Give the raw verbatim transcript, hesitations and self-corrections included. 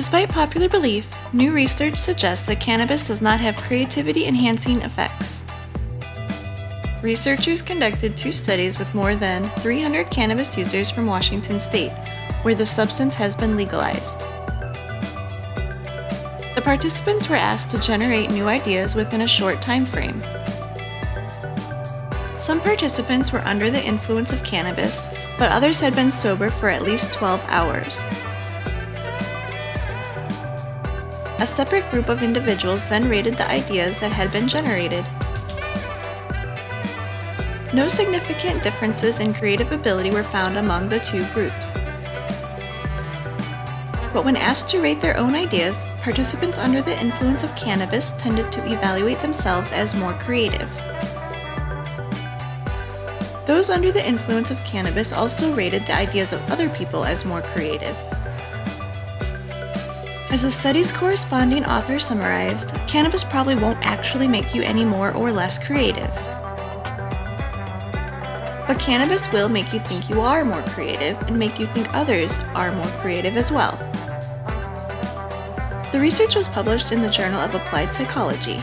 Despite popular belief, new research suggests that cannabis does not have creativity-enhancing effects. Researchers conducted two studies with more than three hundred cannabis users from Washington state, where the substance has been legalized. The participants were asked to generate new ideas within a short time frame. Some participants were under the influence of cannabis, but others had been sober for at least twelve hours. A separate group of individuals then rated the ideas that had been generated. No significant differences in creative ability were found among the two groups. But when asked to rate their own ideas, participants under the influence of cannabis tended to evaluate themselves as more creative. Those under the influence of cannabis also rated the ideas of other people as more creative. As the study's corresponding author summarized, cannabis probably won't actually make you any more or less creative. But cannabis will make you think you are more creative and make you think others are more creative as well. The research was published in the Journal of Applied Psychology.